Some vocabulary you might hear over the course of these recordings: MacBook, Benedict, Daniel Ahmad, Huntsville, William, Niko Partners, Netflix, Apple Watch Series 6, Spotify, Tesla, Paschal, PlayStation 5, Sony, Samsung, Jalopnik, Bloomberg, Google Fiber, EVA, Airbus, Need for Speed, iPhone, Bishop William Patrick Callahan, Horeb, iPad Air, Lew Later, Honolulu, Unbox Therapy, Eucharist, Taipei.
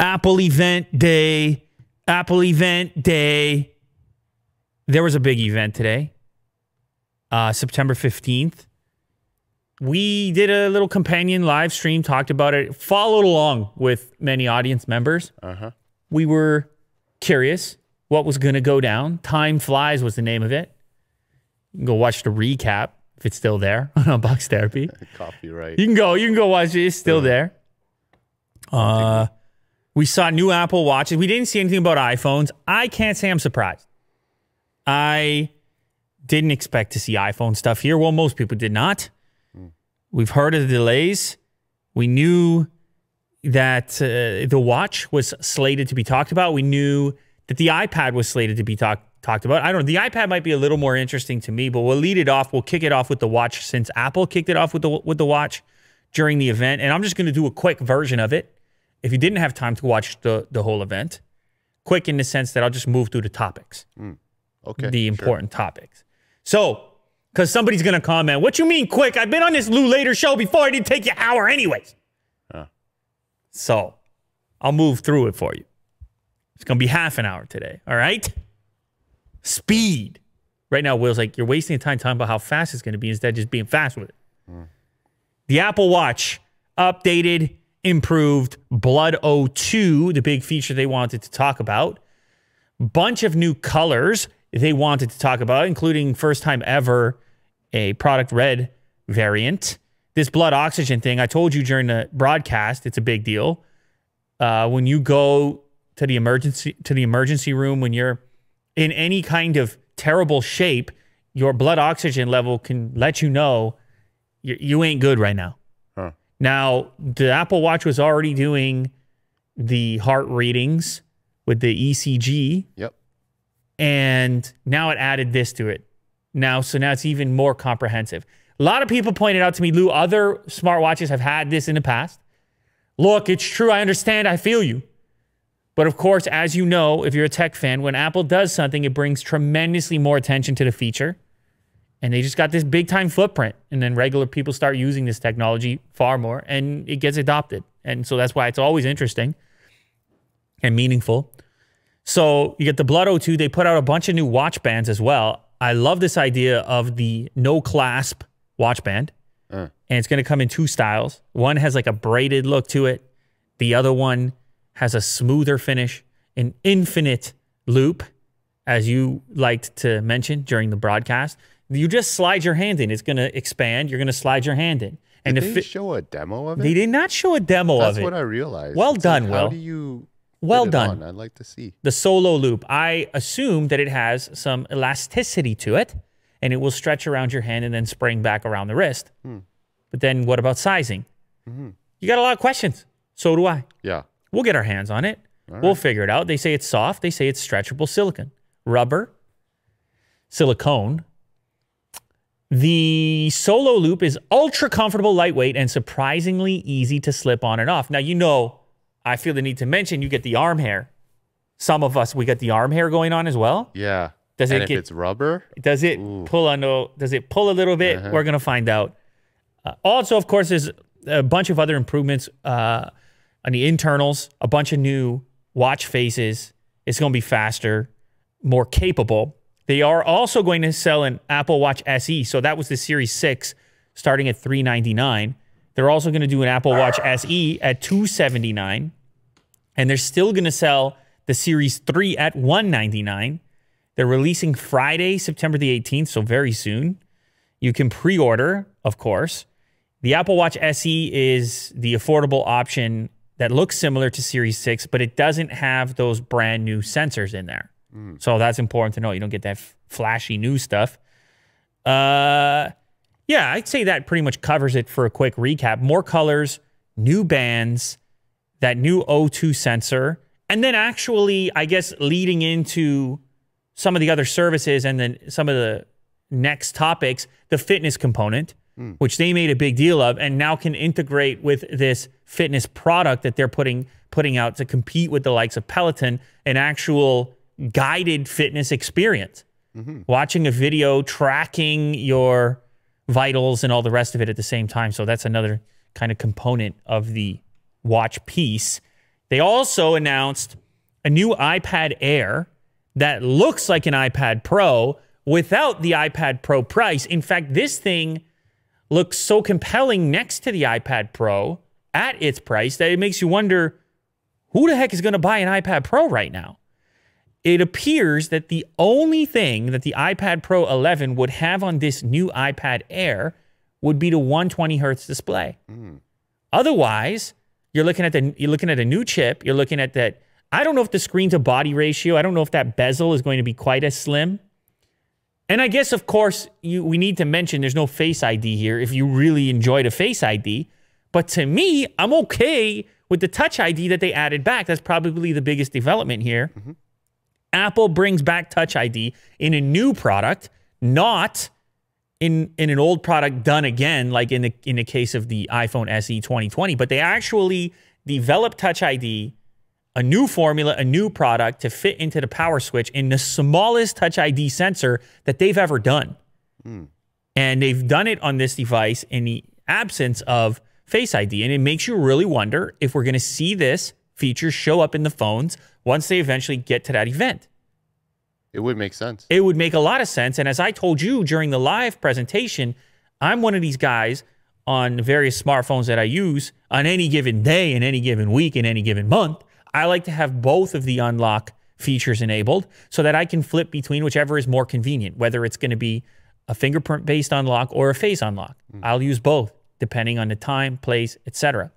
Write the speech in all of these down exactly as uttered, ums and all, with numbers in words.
Apple event day. Apple event day. There was a big event today, uh, September fifteenth. We did a little companion live stream, talked about it, followed along with many audience members. Uh-huh. We were curious what was going to go down. Time Flies was the name of it. You can go watch the recap if it's still there on Unbox Therapy. Copyright. You can go. You can go watch it. It's still yeah. there. Uh, we saw new Apple Watches. We didn't see anything about iPhones. I can't say I'm surprised. I didn't expect to see iPhone stuff here. Well, most people did not. Mm. We've heard of the delays. We knew that uh, the watch was slated to be talked about. We knew that the iPad was slated to be talked talked about. I don't know. The iPad might be a little more interesting to me, but we'll lead it off. We'll kick it off with the watch since Apple kicked it off with the, with the watch during the event. And I'm just going to do a quick version of it. If you didn't have time to watch the, the whole event, quick in the sense that I'll just move through the topics. Mm. Okay, the important sure. topics. So, because somebody's going to comment, what you mean quick? I've been on this Lou Later show before. It didn't take you an hour anyways. Huh. So, I'll move through it for you. It's going to be half an hour today, all right? Speed. Right now, Will's like, you're wasting time talking about how fast it's going to be instead of just being fast with it. Mm. The Apple Watch updated, improved, Blood O two, the big feature they wanted to talk about. Bunch of new colors they wanted to talk about, including first time ever a product red variant. This blood oxygen thing, I told you during the broadcast, it's a big deal. Uh, when you go to the emergency to the emergency room, when you're in any kind of terrible shape, your blood oxygen level can let you know you, you ain't good right now. Huh. Now, the Apple Watch was already doing the heart readings with the E C G. Yep. And now it added this to it. Now, so now it's even more comprehensive. A lot of people pointed out to me, Lou, other smartwatches have had this in the past. Look, it's true. I understand. I feel you. But of course, as you know, if you're a tech fan, when Apple does something, it brings tremendously more attention to the feature. And they just got this big time footprint. And then regular people start using this technology far more and it gets adopted. And so that's why it's always interesting and meaningful. So you get the Blood O two. They put out a bunch of new watch bands as well. I love this idea of the no clasp watch band. Uh. And it's going to come in two styles. One has like a braided look to it. The other one has a smoother finish, an infinite loop, as you liked to mention during the broadcast. You just slide your hand in. It's going to expand. You're going to slide your hand in. And did they show a demo of it? They did not show a demo of it. That's what I realized. Well done, Will. How do you... Well done. I'd like to see. The solo loop. I assume that it has some elasticity to it, and it will stretch around your hand and then spring back around the wrist. Hmm. But then what about sizing? Mm-hmm. You got a lot of questions. So do I. Yeah. We'll get our hands on it. All we'll right. figure it out. They say it's soft. They say it's stretchable silicon. Rubber. Silicone. The solo loop is ultra comfortable, lightweight, and surprisingly easy to slip on and off. Now, you know... I feel the need to mention you get the arm hair. Some of us, we get the arm hair going on as well. Yeah. Does it and if get, it's rubber? Does it Ooh. pull on? Does it pull a little bit? Uh-huh. We're going to find out. Uh, also, of course, there's a bunch of other improvements uh, on the internals, a bunch of new watch faces. It's going to be faster, more capable. They are also going to sell an Apple Watch S E. So that was the Series six starting at three ninety-nine. They're also going to do an Apple Watch S E at two seventy-nine. And they're still going to sell the Series three at one ninety-nine. They're releasing Friday, September the eighteenth, so very soon. You can pre-order, of course. The Apple Watch S E is the affordable option that looks similar to Series six, but it doesn't have those brand new sensors in there. Mm. So that's important to know. You don't get that flashy new stuff. Uh, yeah, I'd say that pretty much covers it for a quick recap. More colors, new bands, that new O two sensor, and then actually, I guess, leading into some of the other services and then some of the next topics, the fitness component, mm. which they made a big deal of and now can integrate with this fitness product that they're putting, putting out to compete with the likes of Peloton, an actual guided fitness experience. Mm-hmm. Watching a video, tracking your vitals and all the rest of it at the same time. So that's another kind of component of the watch piece. They also announced a new iPad Air that looks like an iPad Pro without the iPad Pro price. In fact, this thing looks so compelling next to the iPad Pro at its price that it makes you wonder, who the heck is going to buy an iPad Pro right now? It appears that the only thing that the iPad Pro eleven would have on this new iPad Air would be the one hundred twenty hertz display. Mm. Otherwise, you're looking at the you're looking at a new chip. You're looking at that. I don't know if the screen to body ratio. I don't know if that bezel is going to be quite as slim. And I guess, of course, you, we need to mention there's no Face I D here. If you really enjoyed a Face I D, but to me, I'm okay with the Touch I D that they added back. That's probably the biggest development here. Mm-hmm. Apple brings back Touch I D in a new product, not in in an old product done again, like in the in the case of the iPhone S E twenty twenty. But they actually developed Touch I D, a new formula, a new product to fit into the power switch in the smallest Touch I D sensor that they've ever done. Mm. And they've done it on this device in the absence of Face I D. And it makes you really wonder if we're going to see this feature show up in the phones once they eventually get to that event. It would make sense. It would make a lot of sense. And as I told you during the live presentation, I'm one of these guys on various smartphones that I use on any given day, in any given week, in any given month. I like to have both of the unlock features enabled so that I can flip between whichever is more convenient, whether it's going to be a fingerprint-based unlock or a face unlock. Mm. I'll use both depending on the time, place, et cetera.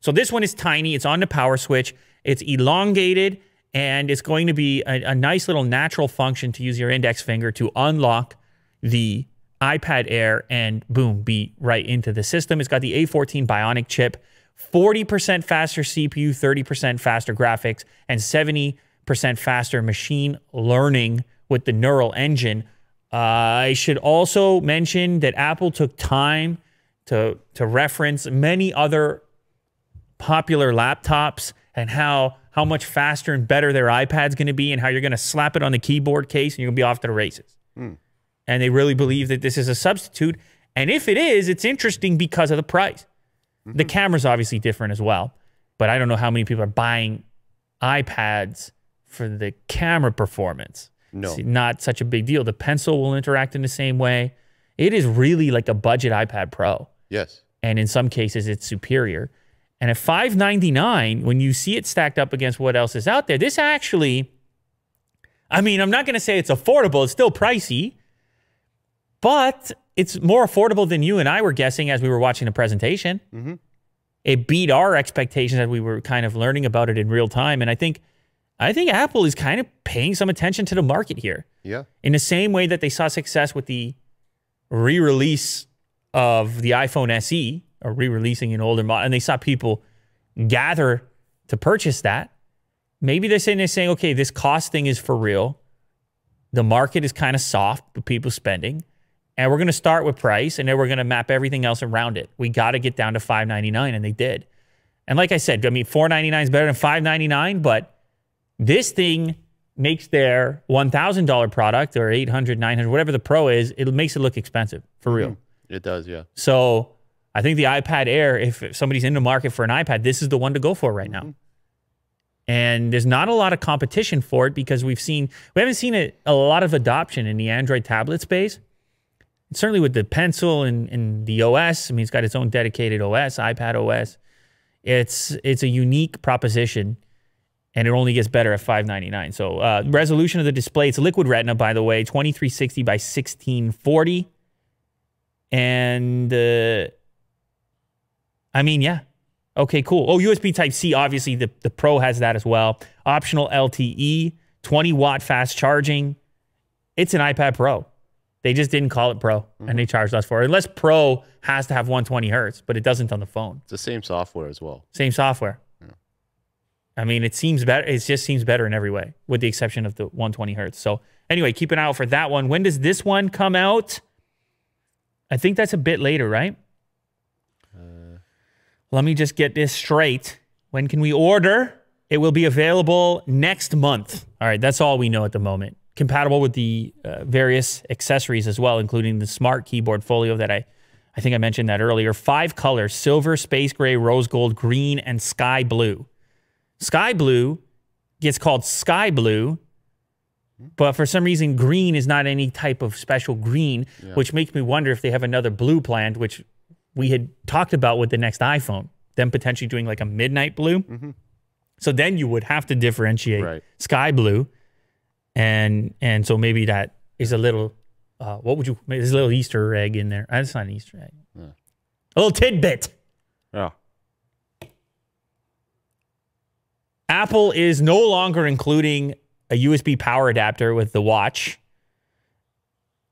So this one is tiny. It's on the power switch. It's elongated, and it's going to be a, a nice little natural function to use your index finger to unlock the iPad Air and boom, be right into the system. It's got the A fourteen Bionic chip, forty percent faster C P U, thirty percent faster graphics, and seventy percent faster machine learning with the neural engine. Uh, I should also mention that Apple took time to, to reference many other popular laptops and how how much faster and better their iPad's going to be and how you're going to slap it on the keyboard case and you're going to be off to the races. Mm. And they really believe that this is a substitute. And if it is, it's interesting because of the price. Mm-hmm. The camera's obviously different as well, but I don't know how many people are buying iPads for the camera performance. No. It's not such a big deal. The pencil will interact in the same way. It is really like a budget iPad Pro. Yes. And in some cases, it's superior. And at five ninety-nine, when you see it stacked up against what else is out there, this actually, I mean, I'm not going to say it's affordable. It's still pricey, but it's more affordable than you and I were guessing as we were watching the presentation. Mm-hmm. It beat our expectations as we were kind of learning about it in real time. And I think, I think Apple is kind of paying some attention to the market here. Yeah. In the same way that they saw success with the re-release of the iPhone S E, or re-releasing an older model, and they saw people gather to purchase that. Maybe they're sitting there saying, okay, this cost thing is for real. The market is kind of soft, but people spending. And we're going to start with price, and then we're going to map everything else around it. We got to get down to five ninety-nine, and they did. And like I said, I mean, four ninety-nine is better than five ninety-nine, but this thing makes their one thousand dollar product, or eight hundred, nine hundred, whatever the Pro is, it makes it look expensive, for real. It does, yeah. So I think the iPad Air, if somebody's in the market for an iPad, this is the one to go for right now. Mm-hmm. And there's not a lot of competition for it because we've seen, we haven't seen a, a lot of adoption in the Android tablet space. And certainly with the Pencil and, and the O S, I mean, it's got its own dedicated O S, iPad O S. It's, it's a unique proposition, and it only gets better at five ninety-nine. So uh, resolution of the display, it's liquid retina, by the way, twenty-three sixty by sixteen forty. And Uh, I mean, yeah. Okay, cool. Oh, U S B Type-C, obviously, the, the Pro has that as well. Optional L T E, twenty watt fast charging. It's an iPad Pro. They just didn't call it Pro, mm-hmm. and they charged us for it. Unless Pro has to have one hundred twenty hertz, but it doesn't on the phone. It's the same software as well. Same software. Yeah. I mean, it seems better. It just seems better in every way, with the exception of the one hundred twenty hertz. So anyway, keep an eye out for that one. When does this one come out? I think that's a bit later, right? Let me just get this straight. When can we order? It will be available next month. All right, that's all we know at the moment. Compatible with the uh, various accessories as well, including the smart keyboard folio that I, I think I mentioned that earlier. Five colors, silver, space gray, rose gold, green, and sky blue. Sky blue gets called sky blue, but for some reason green is not any type of special green, yeah. which makes me wonder if they have another blue planned, which we had talked about with the next iPhone, them potentially doing like a midnight blue. Mm-hmm. So then you would have to differentiate right. sky blue, and and so maybe that is a little, uh, what would you, there's a little Easter egg in there. That's not an Easter egg. Yeah. A little tidbit. Yeah. Apple is no longer including a U S B power adapter with the watch.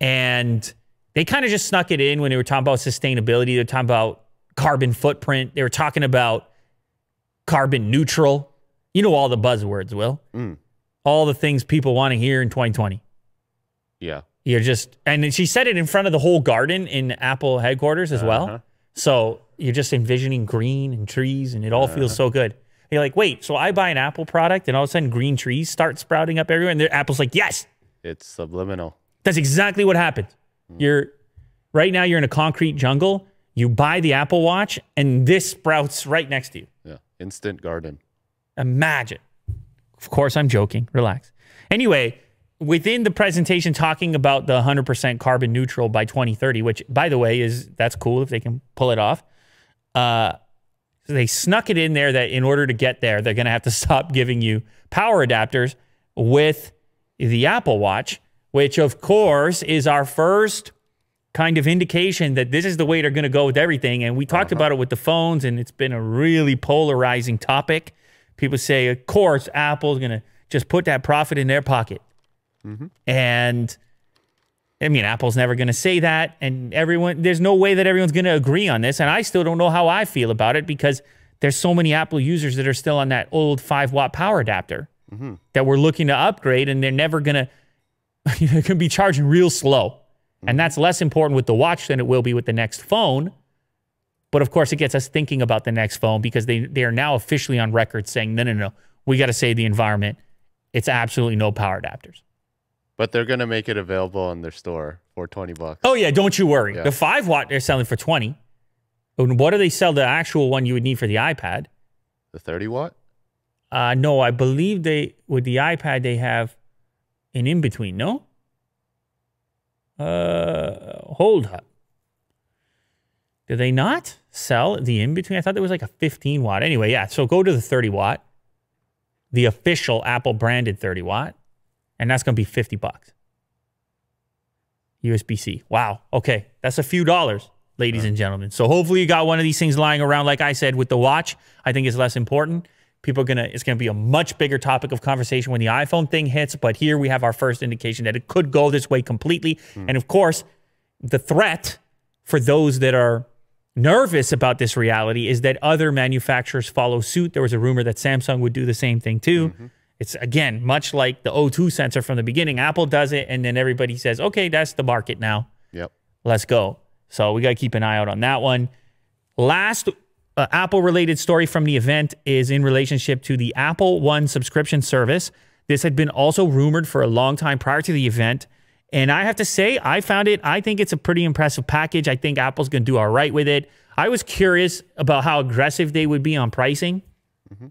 And they kind of just snuck it in when they were talking about sustainability. They were talking about carbon footprint. They were talking about carbon neutral. You know all the buzzwords, Will. Mm. All the things people want to hear in twenty twenty. Yeah. You're just, and then she said it in front of the whole garden in Apple headquarters as uh-huh. well. So you're just envisioning green and trees, and it all uh-huh. feels so good. You're like, wait, so I buy an Apple product and all of a sudden green trees start sprouting up everywhere, and Apple's like, yes! It's subliminal. That's exactly what happened. Mm. You're, right now you're in a concrete jungle, you buy the Apple Watch, and this sprouts right next to you. Yeah, instant garden. Imagine. Of course, I'm joking. Relax. Anyway, within the presentation talking about the one hundred percent carbon neutral by twenty thirty, which, by the way, is that's cool if they can pull it off, uh... So they snuck it in there that in order to get there, they're going to have to stop giving you power adapters with the Apple Watch, which, of course, is our first kind of indication that this is the way they're going to go with everything. And we talked uh-huh. about it with the phones, and it's been a really polarizing topic. People say, of course, Apple's going to just put that profit in their pocket. Mm-hmm. And, I mean, Apple's never going to say that, and everyone, there's no way that everyone's going to agree on this, and I still don't know how I feel about it because there's so many Apple users that are still on that old five watt power adapter mm-hmm. that we're looking to upgrade, and they're never going to, they're going to be charging real slow, mm-hmm. and that's less important with the watch than it will be with the next phone, but of course it gets us thinking about the next phone because they, they are now officially on record saying, no, no, no, we got to save the environment. It's absolutely no power adapters. But they're going to make it available in their store for twenty bucks. Oh, yeah. Don't you worry. Yeah. The five watt, they're selling for twenty. And what do they sell the actual one you would need for the iPad? The thirty watt? Uh, no, I believe they with the iPad, they have an in-between, no? Uh, hold up. Do they not sell the in-between? I thought there was like a fifteen watt. Anyway, yeah. So go to the thirty watt, the official Apple branded thirty watt. And that's going to be fifty bucks. U S B C. Wow. Okay. That's a few dollars, ladies and gentlemen. So hopefully you got one of these things lying around, like I said, with the watch. I think it's less important. People are going to, it's going to be a much bigger topic of conversation when the iPhone thing hits. But here we have our first indication that it could go this way completely. Mm. And of course, the threat for those that are nervous about this reality is that other manufacturers follow suit. There was a rumor that Samsung would do the same thing too. Mm-hmm. It's, again, much like the O two sensor from the beginning. Apple does it, and then everybody says, okay, that's the market now. Yep. Let's go. So we got to keep an eye out on that one. Last uh, Apple-related story from the event is in relationship to the Apple One subscription service. This had been also rumored for a long time prior to the event. And I have to say, I found it, I think it's a pretty impressive package. I think Apple's going to do all right with it. I was curious about how aggressive they would be on pricing. Mm-hmm.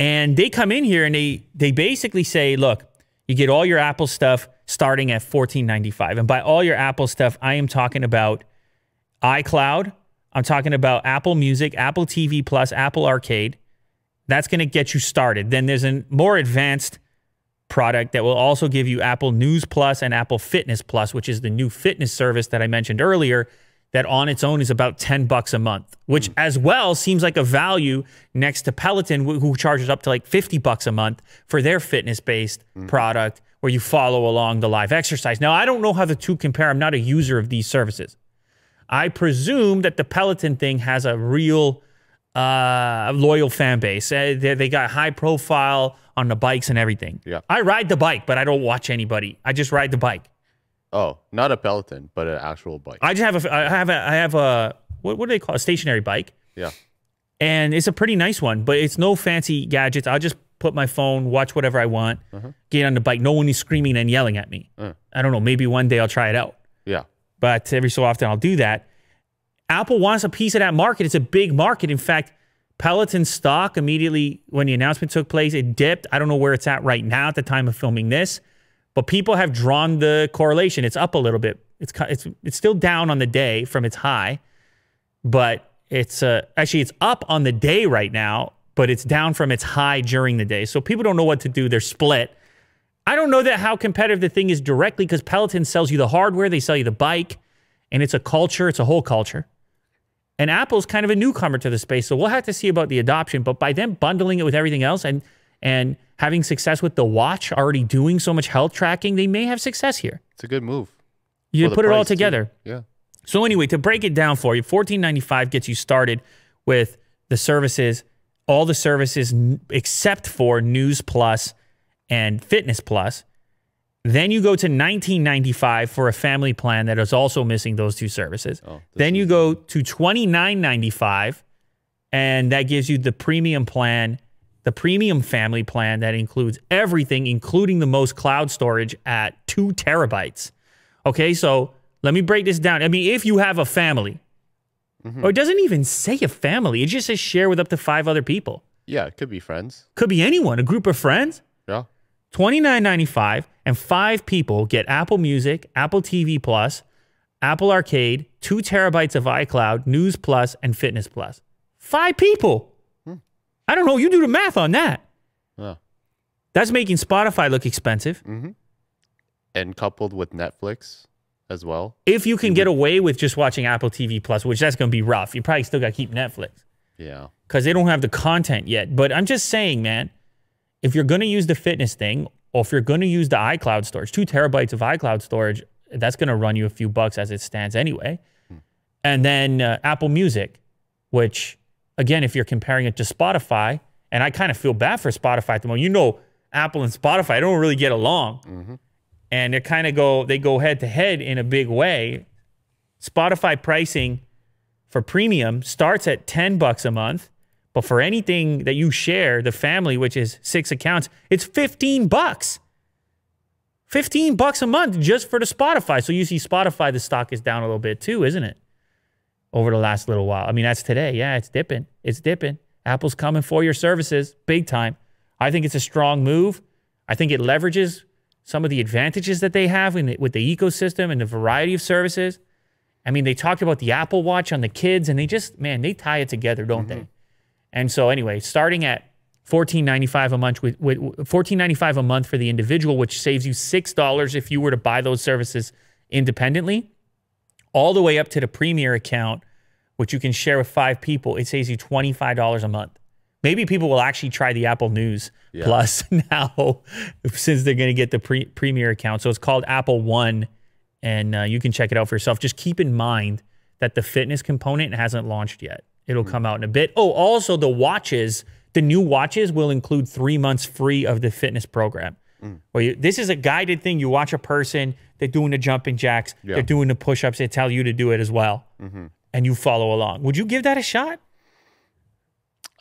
And they come in here and they they basically say, look, you get all your Apple stuff starting at fourteen ninety-five. And by all your Apple stuff, I am talking about iCloud. I'm talking about Apple Music, Apple T V Plus, Apple Arcade. That's going to get you started. Then there's a more advanced product that will also give you Apple News Plus and Apple Fitness Plus, which is the new fitness service that I mentioned earlier. That on its own is about ten bucks a month, which as well seems like a value next to Peloton, who charges up to like fifty bucks a month for their fitness-based mm-hmm. product where you follow along the live exercise. Now, I don't know how the two compare. I'm not a user of these services. I presume that the Peloton thing has a real uh, loyal fan base. Uh, they, they got high profile on the bikes and everything. Yeah. I ride the bike, but I don't watch anybody. I just ride the bike. Oh, not a Peloton, but an actual bike. I just have a, I have a, I have a, what, what do they call it? A stationary bike. Yeah. And it's a pretty nice one, but it's no fancy gadgets. I'll just put my phone, watch whatever I want, uh-huh. get on the bike. No one is screaming and yelling at me. Uh. I don't know. Maybe one day I'll try it out. Yeah. But every so often I'll do that. Apple wants a piece of that market. It's a big market. In fact, Peloton stock immediately when the announcement took place, it dipped. I don't know where it's at right now at the time of filming this, but people have drawn the correlation. It's up a little bit. It's it's it's still down on the day from its high, but it's uh, actually it's up on the day right now, but it's down from its high during the day. So people don't know what to do. They're split. I don't know that how competitive the thing is directly because Peloton sells you the hardware, they sell you the bike, and it's a culture. It's a whole culture. And Apple's kind of a newcomer to the space, so we'll have to see about the adoption. But by them bundling it with everything else and and having success with the watch, already doing so much health tracking, they may have success here. It's a good move. You put it all together. Too. Yeah. So anyway, to break it down for you, fourteen ninety-five gets you started with the services, all the services except for News Plus and Fitness Plus. Then you go to nineteen ninety-five for a family plan that is also missing those two services. Oh, then you go to twenty-nine ninety-five, and that gives you the premium plan, the premium family plan that includes everything, including the most cloud storage at two terabytes. Okay, so let me break this down. I mean, if you have a family, mm-hmm. or it doesn't even say a family, it just says share with up to five other people. Yeah, it could be friends. Could be anyone, a group of friends. Yeah. twenty-nine ninety-five and five people get Apple Music, Apple T V Plus, Apple Arcade, two terabytes of iCloud, News Plus, and Fitness Plus. Five people. Hmm. I don't know. You do the math on that. Yeah. That's making Spotify look expensive. Mm-hmm. And coupled with Netflix as well. If you can get away with just watching Apple T V Plus, which that's going to be rough. You probably still got to keep Netflix. Yeah. Because they don't have the content yet. But I'm just saying, man. If you're going to use the fitness thing, or if you're going to use the iCloud storage, two terabytes of iCloud storage, that's going to run you a few bucks as it stands anyway. Hmm. And then uh, Apple Music, which, again, if you're comparing it to Spotify, and I kind of feel bad for Spotify at the moment. You know, Apple and Spotify don't really get along. Mm-hmm. And they kind of go, they go head-to-head in a big way. Spotify pricing for premium starts at ten bucks a month. But for anything that you share, the family, which is six accounts, it's fifteen bucks. fifteen bucks a month just for the Spotify. So you see Spotify, the stock is down a little bit too, isn't it? Over the last little while. I mean, that's today. Yeah, it's dipping. It's dipping. Apple's coming for your services big time. I think it's a strong move. I think it leverages some of the advantages that they have in the, with the ecosystem and the variety of services. I mean, they talked about the Apple Watch on the kids, and they just, man, they tie it together, don't mm-hmm. they? And so anyway, starting at fourteen ninety-five a month with, with fourteen ninety-five a month for the individual, which saves you six dollars if you were to buy those services independently, all the way up to the Premier account, which you can share with five people. It saves you twenty-five dollars a month. Maybe people will actually try the Apple News yeah. Plus now since they're going to get the pre Premier account. So it's called Apple One, and uh, you can check it out for yourself. Just keep in mind that the fitness component hasn't launched yet. It'll come out in a bit. Oh, also the watches, the new watches will include three months free of the fitness program. Mm. Where you, this is a guided thing. You watch a person, they're doing the jumping jacks, yeah. they're doing the push-ups, they tell you to do it as well, mm-hmm. and you follow along. Would you give that a shot?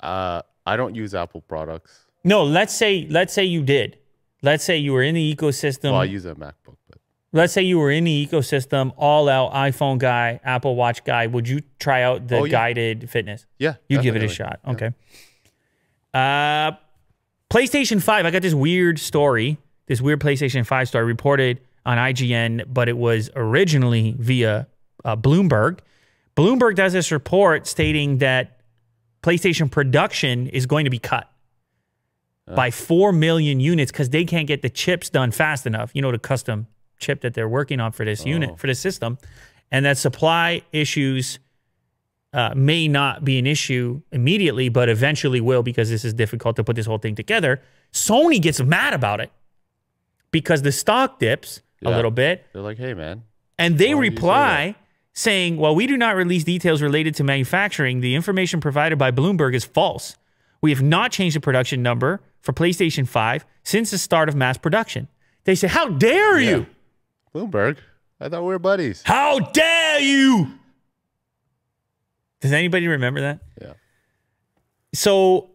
Uh, I don't use Apple products. No, let's say let's say you did. Let's say you were in the ecosystem. Well, I use a MacBook, but let's say you were in the ecosystem, all out, iPhone guy, Apple Watch guy. Would you try out the oh, yeah. guided fitness? Yeah. You give it a shot. Yeah. Okay. Uh, PlayStation five. I got this weird story, this weird PlayStation five story reported on I G N, but it was originally via uh, Bloomberg. Bloomberg does this report stating that PlayStation production is going to be cut. Uh. By four million units because they can't get the chips done fast enough. You know, the custom chip that they're working on for this unit, oh. for this system, and that supply issues uh, may not be an issue immediately, but eventually will because this is difficult to put this whole thing together. Sony gets mad about it because the stock dips yeah. a little bit. They're like, hey, man. And they reply saying, well, we do not release details related to manufacturing. The information provided by Bloomberg is false. We have not changed the production number for PlayStation five since the start of mass production. They say, how dare yeah. you? Bloomberg, I thought we were buddies. How dare you? Does anybody remember that? Yeah. So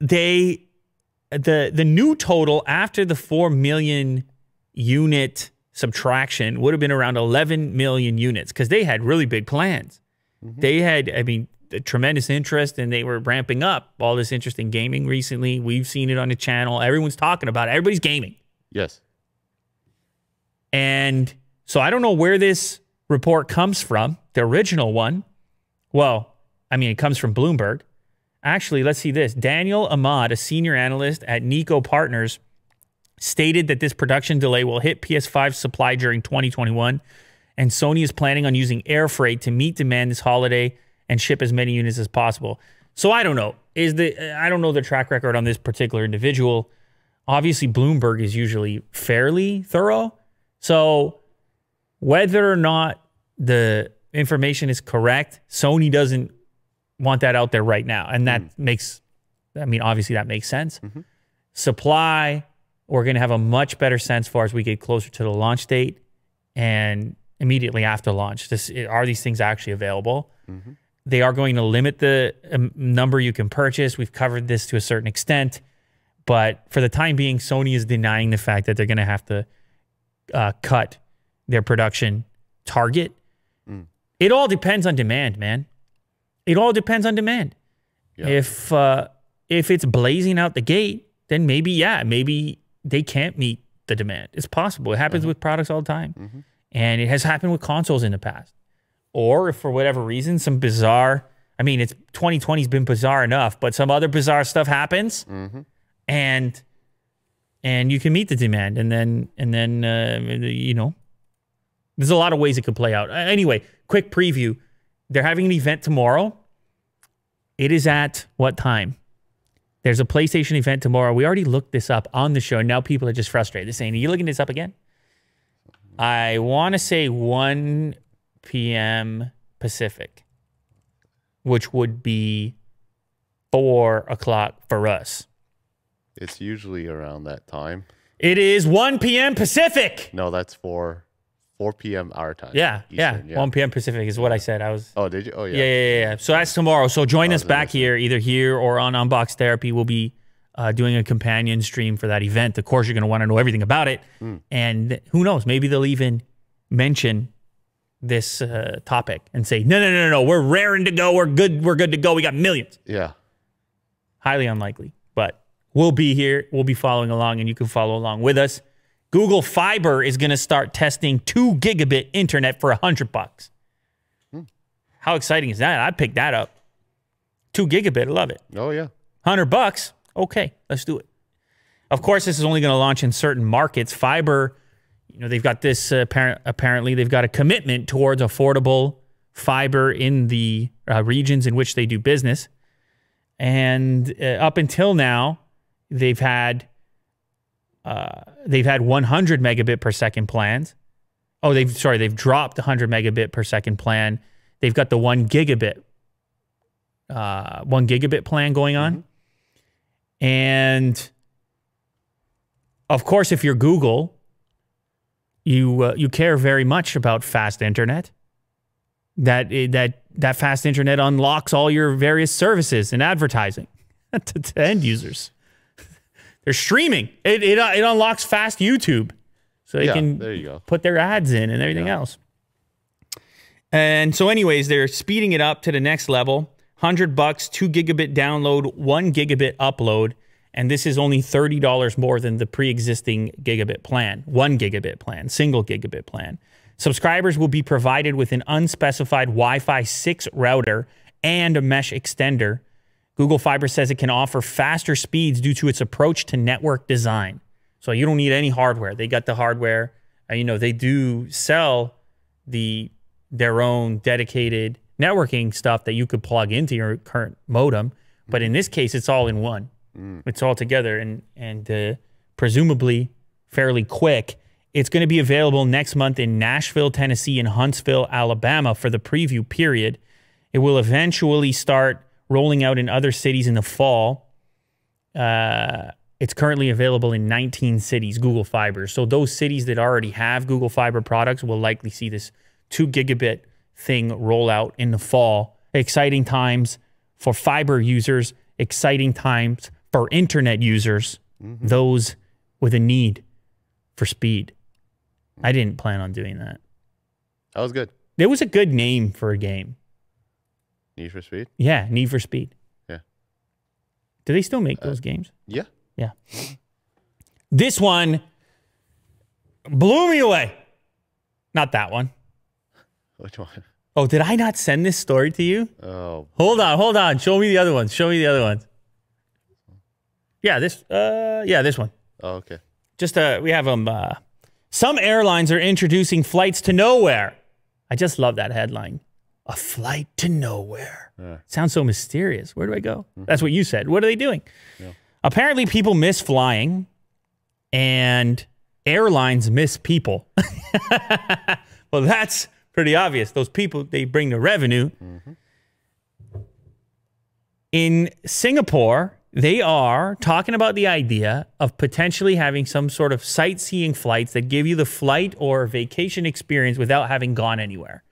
they, the, the new total after the four million unit subtraction would have been around eleven million units because they had really big plans. Mm-hmm. They had, I mean, a tremendous interest, and they were ramping up all this interest in gaming recently. We've seen it on the channel. Everyone's talking about it. Everybody's gaming. Yes. And so I don't know where this report comes from, the original one. Well, I mean, it comes from Bloomberg. Actually, let's see this. Daniel Ahmad, a senior analyst at Niko Partners, stated that this production delay will hit P S five supply during twenty twenty-one, and Sony is planning on using air freight to meet demand this holiday and ship as many units as possible. So I don't know. Is the I don't know the track record on this particular individual. Obviously, Bloomberg is usually fairly thorough. So whether or not the information is correct, Sony doesn't want that out there right now. And that mm. makes, I mean, obviously that makes sense. Mm-hmm. Supply, we're going to have a much better sense for as we get closer to the launch date and immediately after launch. This, are these things actually available? Mm-hmm. They are going to limit the um, number you can purchase. We've covered this to a certain extent. But for the time being, Sony is denying the fact that they're going to have to uh, cut their production target. Mm. It all depends on demand, man. It all depends on demand. Yeah. If uh, if it's blazing out the gate, then maybe, yeah, maybe they can't meet the demand. It's possible. It happens mm-hmm. with products all the time. Mm-hmm. And it has happened with consoles in the past. Or if for whatever reason, some bizarre, I mean, it's twenty twenty's been bizarre enough, but some other bizarre stuff happens mm-hmm. and and you can meet the demand. And then, and then uh, you know, there's a lot of ways it could play out. Anyway, quick preview. They're having an event tomorrow. It is at what time? There's a PlayStation event tomorrow. We already looked this up on the show, and now people are just frustrated. They're saying, are you looking this up again? I want to say one P M Pacific, which would be four o'clock for us. It's usually around that time. It is one P M Pacific. No, that's four P M our time. Yeah, Eastern, yeah, yeah. one P M Pacific is what I said. I was. Oh, did you? Oh, yeah. Yeah, yeah, yeah. yeah. So that's tomorrow. So join oh, us back here, either here or on Unbox Therapy. We'll be uh, doing a companion stream for that event. Of course, you're going to want to know everything about it. Mm. And who knows? Maybe they'll even mention this uh, topic and say, no, no, no, no, no. We're raring to go. We're good. We're good to go. We got millions. Yeah. Highly unlikely. But we'll be here. We'll be following along, and you can follow along with us. Google Fiber is going to start testing two gigabit internet for a hundred bucks. Hmm. How exciting is that? I picked that up. Two gigabit, I love it. Oh yeah, hundred bucks. Okay, let's do it. Of course, this is only going to launch in certain markets. Fiber, you know, they've got this. Uh, apparent, apparently, they've got a commitment towards affordable fiber in the uh, regions in which they do business. And uh, up until now, they've had. Uh, they've had one hundred megabit per second plans. Oh, they've sorry, they've dropped one hundred megabit per second plan. They've got the one gigabit, uh, one gigabit plan going on. Mm-hmm. And of course, if you're Google, you uh, you care very much about fast internet. That that that fast internet unlocks all your various services and advertising to, to end users. They're streaming. It, it it unlocks fast YouTube, so they yeah, can there you go. put their ads in and everything yeah. else. And so, anyways, they're speeding it up to the next level: hundred bucks, two gigabit download, one gigabit upload, and this is only thirty dollars more than the pre-existing gigabit plan, one gigabit plan, single gigabit plan. Subscribers will be provided with an unspecified Wi-Fi six router and a mesh extender. Google Fiber says it can offer faster speeds due to its approach to network design. So you don't need any hardware. They got the hardware. And, you know, they do sell the their own dedicated networking stuff that you could plug into your current modem. But in this case, it's all in one. Mm. It's all together and, and uh, presumably fairly quick. It's going to be available next month in Nashville, Tennessee, and Huntsville, Alabama for the preview period. It will eventually start rolling out in other cities in the fall. Uh, it's currently available in nineteen cities, Google Fiber. So those cities that already have Google Fiber products will likely see this two gigabit thing roll out in the fall. Exciting times for fiber users, exciting times for internet users, mm-hmm. those with a need for speed. I didn't plan on doing that. That was good. It was a good name for a game. Need for Speed? Yeah, Need for Speed. Yeah. Do they still make those uh, games? Yeah. Yeah. This one blew me away. Not that one. Which one? Oh, did I not send this story to you? Oh. Hold on, hold on. Show me the other ones. Show me the other ones. Yeah, this. Uh, yeah, this one. Oh, okay. Just uh, we have them. Uh, some airlines are introducing flights to nowhere. I just love that headline. A flight to nowhere. Yeah. Sounds so mysterious. Where do I go? Mm-hmm. That's what you said. What are they doing? Yeah. Apparently, people miss flying, and airlines miss people. Well, that's pretty obvious. Those people, they bring the revenue. Mm-hmm. In Singapore, they are talking about the idea of potentially having some sort of sightseeing flights that give you the flight or vacation experience without having gone anywhere.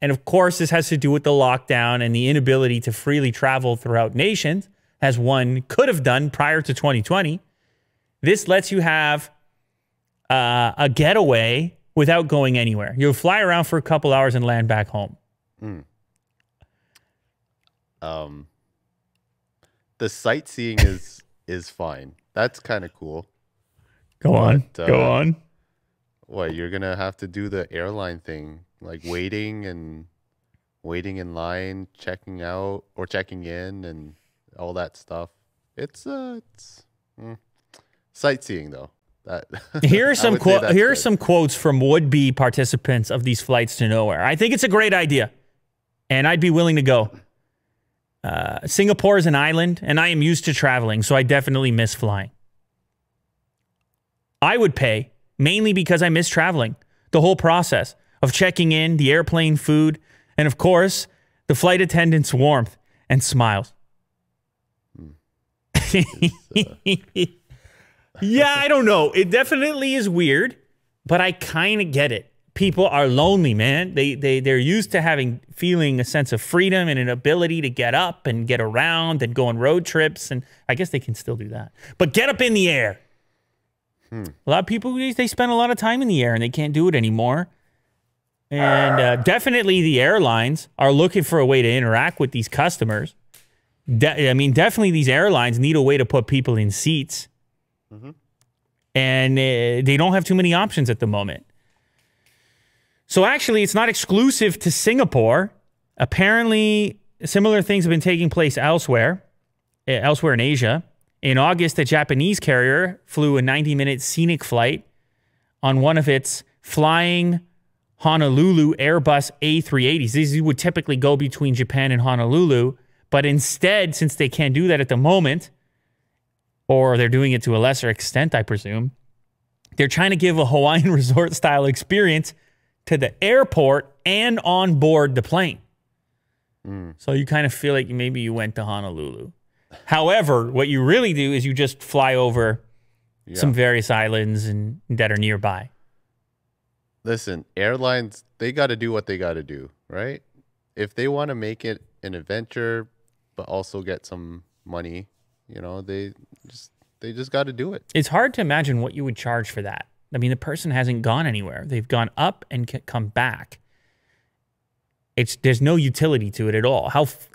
And of course, this has to do with the lockdown and the inability to freely travel throughout nations, as one could have done prior to twenty twenty. This lets you have uh, a getaway without going anywhere. You'll fly around for a couple hours and land back home. Mm. Um, the sightseeing is is fine. That's kind of cool. Go but, on, uh, go on. What, you're gonna have to do the airline thing? Like waiting and waiting in line, checking out or checking in and all that stuff. It's uh it's mm. sightseeing though. That here are some quote here good. are some quotes from would-be participants of these flights to nowhere. I think it's a great idea and I'd be willing to go. Uh, Singapore is an island and I am used to traveling, so I definitely miss flying. I would pay mainly because I miss traveling. The whole process of checking in, the airplane food, and of course, the flight attendant's warmth and smiles. Hmm. Uh... yeah, I don't know. It definitely is weird, but I kind of get it. People are lonely, man. They, they, they're used to having, feeling a sense of freedom and an ability to get up and get around and go on road trips. And I guess they can still do that. But get up in the air. Hmm. A lot of people, they spend a lot of time in the air and they can't do it anymore. And uh, definitely the airlines are looking for a way to interact with these customers. De I mean, definitely these airlines need a way to put people in seats. Mm-hmm. And uh, they don't have too many options at the moment. So actually, it's not exclusive to Singapore. Apparently, similar things have been taking place elsewhere, uh, elsewhere in Asia. In August, a Japanese carrier flew a ninety minute scenic flight on one of its flying Honolulu Airbus A three eighties. These would typically go between Japan and Honolulu, but instead, since they can't do that at the moment, or they're doing it to a lesser extent, I presume, they're trying to give a Hawaiian resort-style experience to the airport and on board the plane. Mm. So you kind of feel like maybe you went to Honolulu. However, what you really do is you just fly over yeah. some various islands and that are nearby. Listen, airlines, they got to do what they got to do, right? If they want to make it an adventure, but also get some money, you know, they just they just got to do it. It's hard to imagine what you would charge for that. I mean, the person hasn't gone anywhere. They've gone up and come back. It's there's no utility to it at all. How f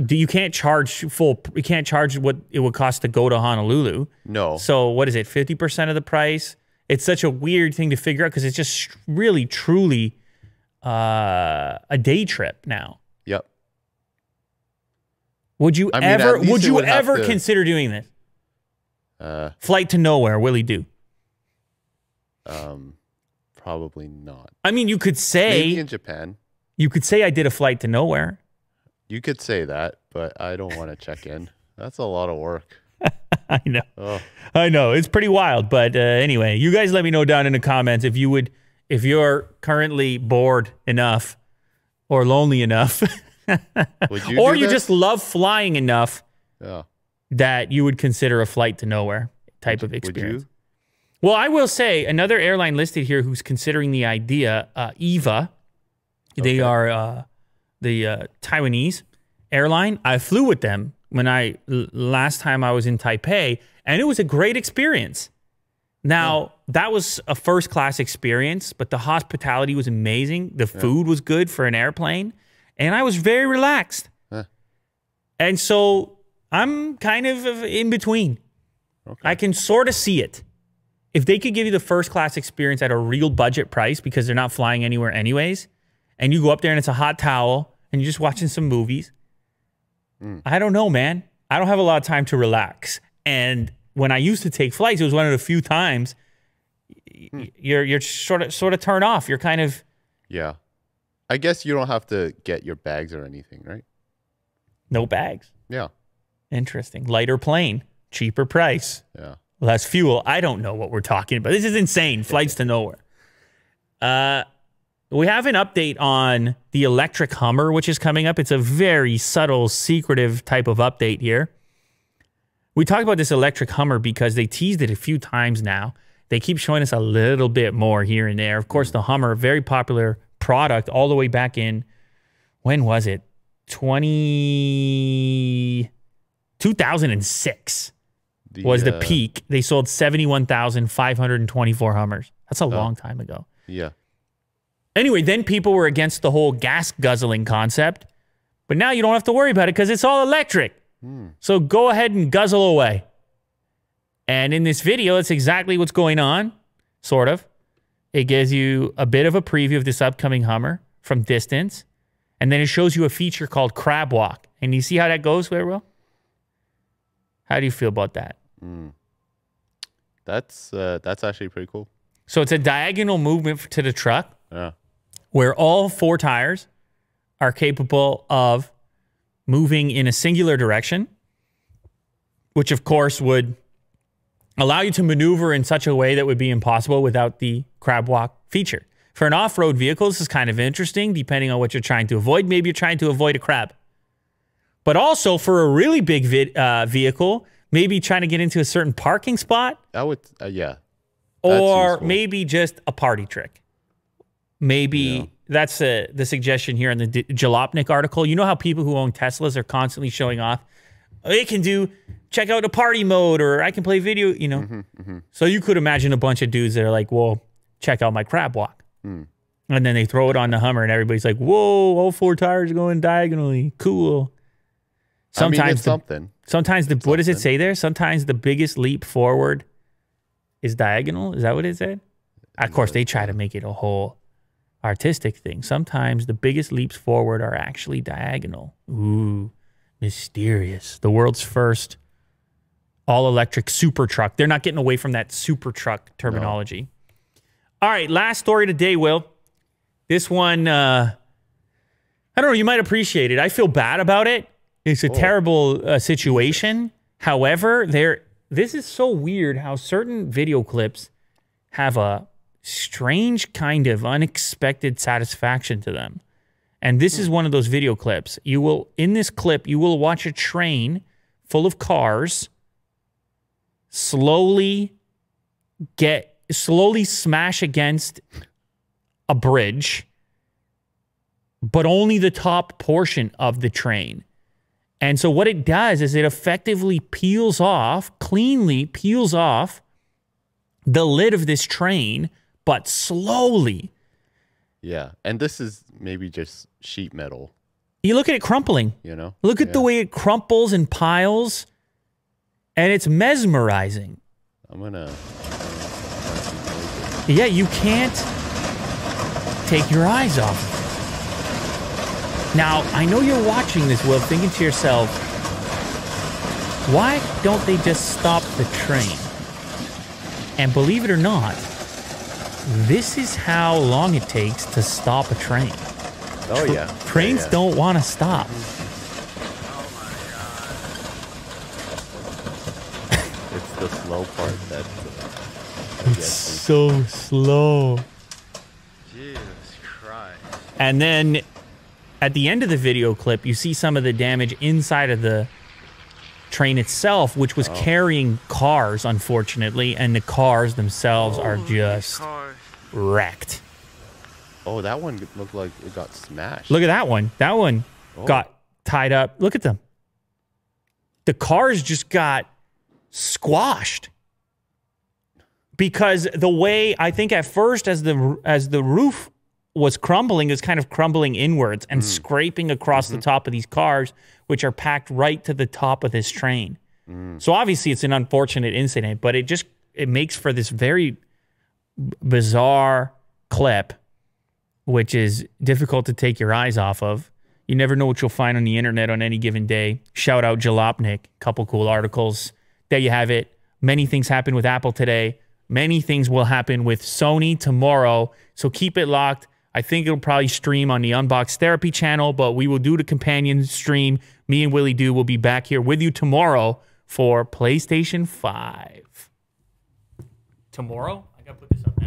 do you can't charge full? You can't charge what it would cost to go to Honolulu. No. So what is it? fifty percent of the price. It's such a weird thing to figure out because it's just really, truly uh, a day trip now. Yep. Would you I ever, mean, would you would ever to... consider doing this? Uh, Flight to nowhere, will he do? Um, probably not. I mean, you could say... Maybe in Japan. You could say I did a flight to nowhere. You could say that, but I don't want to check in. That's a lot of work. I know. Oh. I know. It's pretty wild. But uh, anyway, you guys let me know down in the comments if you would, if you're currently bored enough or lonely enough, would you or you that? just love flying enough yeah. that you would consider a flight to nowhere type would, of experience. Well, I will say another airline listed here who's considering the idea, uh, E V A. Okay. They are uh, the uh, Taiwanese airline. I flew with them when I last time I was in Taipei, and it was a great experience. Now, yeah. that was a first-class experience, but the hospitality was amazing. The yeah. food was good for an airplane, And I was very relaxed. Huh. And so I'm kind of in between. Okay. I can sort of see it. If they could give you the first class experience at a real budget price because they're not flying anywhere anyways, and you go up there and it's a hot towel and you're just watching some movies, mm. I don't know, man. I don't have a lot of time to relax. And when I used to take flights, it was one of the few times mm. you're you're sort of sort of turned off. You're kind of yeah. I guess you don't have to get your bags or anything, right? No bags. Yeah. Interesting. Lighter plane, cheaper price. Yeah. Less fuel. I don't know what we're talking about. This is insane. Flights to nowhere. Uh, we have an update on the electric Hummer, which is coming up. It's a very subtle, secretive type of update here. We talked about this electric Hummer because they teased it a few times now. They keep showing us a little bit more here and there. Of course, the Hummer, very popular product all the way back in, when was it? twenty oh six. The, was the uh, peak. They sold seventy-one thousand five hundred twenty-four Hummers. That's a oh, long time ago. Yeah. Anyway, then people were against the whole gas guzzling concept, but now you don't have to worry about it because it's all electric. Hmm. So go ahead and guzzle away. And in this video, that's exactly what's going on, sort of. It gives you a bit of a preview of this upcoming Hummer from distance, and then it shows you a feature called Crab Walk. And you see how that goes, where Will? How do you feel about that? Mm. That's uh, that's actually pretty cool. So it's a diagonal movement to the truck, yeah, where all four tires are capable of moving in a singular direction, which of course would allow you to maneuver in such a way that would be impossible without the crab walk feature. For an off-road vehicle, this is kind of interesting, depending on what you're trying to avoid. Maybe you're trying to avoid a crab. But also for a really big vid, uh, vehicle, maybe trying to get into a certain parking spot. I would, uh, yeah. That's or useful. Maybe just a party trick. Maybe yeah. that's a, the suggestion here in the D Jalopnik article. You know how people who own Teslas are constantly showing off? They can do, check out a party mode, or I can play video, you know. Mm-hmm, mm-hmm. So you could imagine a bunch of dudes that are like, well, check out my crab walk. Mm. And then they throw it on the Hummer and everybody's like, whoa, all four tires are going diagonally. Cool. Sometimes I mean, it's the, something. Sometimes the it's what something. Does it say there? Sometimes the biggest leap forward is diagonal. Is that what it said? Of course, they try to make it a whole artistic thing. Sometimes the biggest leaps forward are actually diagonal. Ooh, mysterious. The world's first all-electric super truck. They're not getting away from that super truck terminology. No. All right, last story today, Will. This one, uh, I don't know. You might appreciate it. I feel bad about it. It's a oh. terrible uh, situation. However, there. This is so weird how certain video clips have a strange kind of unexpected satisfaction to them. And this hmm. is one of those video clips. You will, in this clip, you will watch a train full of cars slowly get, slowly smash against a bridge, but only the top portion of the train. And so what it does is it effectively peels off, cleanly peels off the lid of this train, but slowly. Yeah, and this is maybe just sheet metal. You look at it crumpling. You know? Look at yeah. the way it crumples and piles, and it's mesmerizing. I'm gonna... Yeah, you can't take your eyes off. Now, I know you're watching this, Will, thinking to yourself, why don't they just stop the train? And believe it or not, this is how long it takes to stop a train. Oh, Tra yeah. Trains yeah, yeah. don't want to stop. Mm-hmm. It's the slow part that... Uh, it's so slow. Jesus Christ. And then... At the end of the video clip, you see some of the damage inside of the train itself, which was oh. carrying cars, unfortunately, and the cars themselves oh, are just cars. wrecked. Oh, that one looked like it got smashed. Look at that one. That one oh. got tied up. Look at them. The cars just got squashed because the way, I think at first as the, as the roof was crumbling is kind of crumbling inwards and mm. scraping across mm-hmm. the top of these cars, which are packed right to the top of this train. Mm. So obviously it's an unfortunate incident, but it just, it makes for this very bizarre clip, which is difficult to take your eyes off of. You never know what you'll find on the internet on any given day. Shout out Jalopnik, couple cool articles. There you have it. Many things happen with Apple today. Many things will happen with Sony tomorrow. So keep it locked. I think it'll probably stream on the Unbox Therapy channel, but we will do the companion stream. Me and Willie Do will be back here with you tomorrow for PlayStation five. Tomorrow? I gotta put this up.